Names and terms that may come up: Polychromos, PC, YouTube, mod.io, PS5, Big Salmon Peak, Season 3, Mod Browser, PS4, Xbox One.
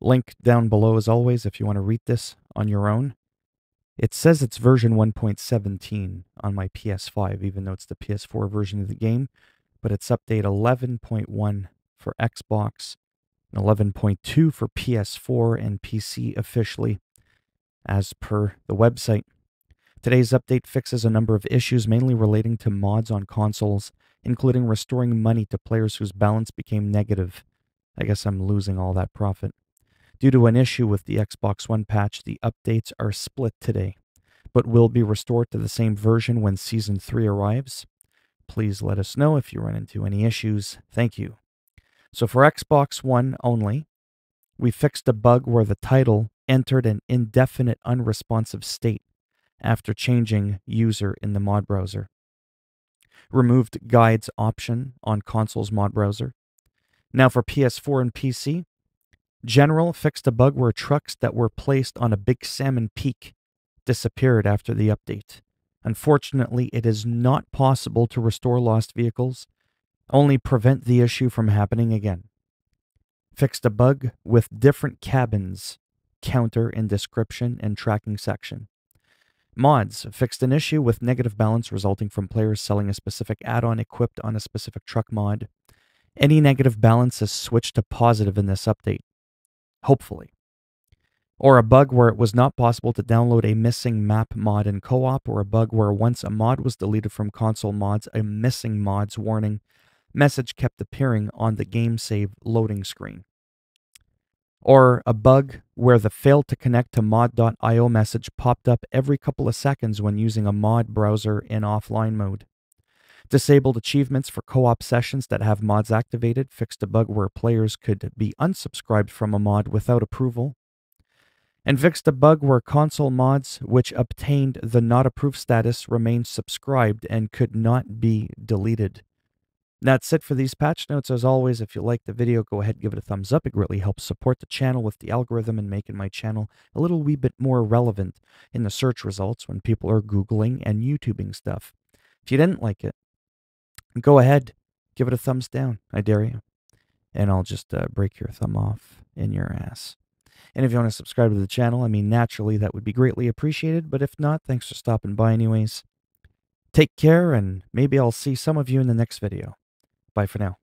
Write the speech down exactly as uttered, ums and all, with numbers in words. Link down below as always if you want to read this on your own. It says it's version one point seventeen on my P S five, even though it's the P S four version of the game, but it's update eleven point one for Xbox, eleven point two for P S four and P C officially, as per the website. Today's update fixes a number of issues, mainly relating to mods on consoles, including restoring money to players whose balance became negative. I guess I'm losing all that profit. Due to an issue with the Xbox One patch, the updates are split today, but will be restored to the same version when Season three arrives. Please let us know if you run into any issues. Thank you. So for Xbox One only, we fixed a bug where the title entered an indefinite unresponsive state after changing user in the mod browser. Removed guides option on console's mod browser. Now for P S four and P C, General fixed a bug where trucks that were placed on a Big Salmon Peak disappeared after the update. Unfortunately, it is not possible to restore lost vehicles, only prevent the issue from happening again. Fixed a bug with different cabins, counter in description and tracking section. Mods fixed an issue with negative balance resulting from players selling a specific add-on equipped on a specific truck mod. Any negative balance is switched to positive in this update. Hopefully. Or a bug where it was not possible to download a missing map mod in co-op, or a bug where once a mod was deleted from console mods, a missing mods warning message kept appearing on the game save loading screen. Or a bug where the failed to connect to mod dot i o message popped up every couple of seconds when using a mod browser in offline mode. Disabled achievements for co-op sessions that have mods activated, fixed a bug where players could be unsubscribed from a mod without approval, and fixed a bug where console mods which obtained the not approved status remained subscribed and could not be deleted. That's it for these patch notes. As always, if you liked the video, go ahead and give it a thumbs up. It greatly helps support the channel with the algorithm and making my channel a little wee bit more relevant in the search results when people are Googling and YouTubing stuff. If you didn't like it, go ahead, give it a thumbs down, I dare you, and I'll just uh, break your thumb off in your ass. And if you want to subscribe to the channel, I mean, naturally, that would be greatly appreciated, but if not, thanks for stopping by anyways. Take care, and maybe I'll see some of you in the next video. Bye for now.